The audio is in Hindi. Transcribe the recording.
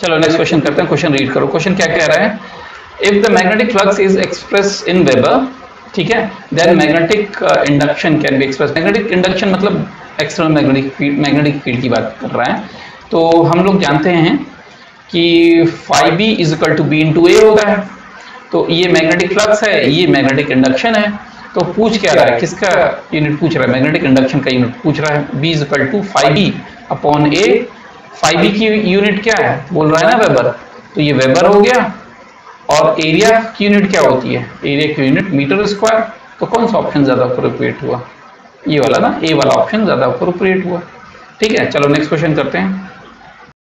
चलो नेक्स्ट क्वेश्चन करते हैं, क्वेश्चन रीड करो। क्वेश्चन क्या कह रहा है, if the magnetic flux is express in weber, ठीक है, then magnetic induction can be express. Magnetic induction मतलब एक्सटर्नल मैग्नेटिक फील्ड की बात कर रहा है। तो हम लोग जानते हैं कि five B is equal to B into A होता है। तो ये मैग्नेटिक फ्लक्स है, ये मैग्नेटिक इंडक्शन है। तो पूछ क्या रहा है, किसका यूनिट पूछ रहा है, मैग्नेटिक इंडक्शन का यूनिट पूछ रहा है। B is equal to five B upon A, five B की यूनिट क्या है, बोल रहा है ना वेबर, तो ये वेबर हो गया। और एरिया की यूनिट क्या होती है, एरिया की यूनिट मीटर स्क्वायर। तो कौन सा ऑप्शन ज़्यादा अप्रोप्रिएट हुआ, ये वाला ना, ए वाला ऑप्शन ज़्यादा अप्रोप्रिएट हुआ। ठीक है, चलो नेक्स्ट क्वेश्चन करते हैं।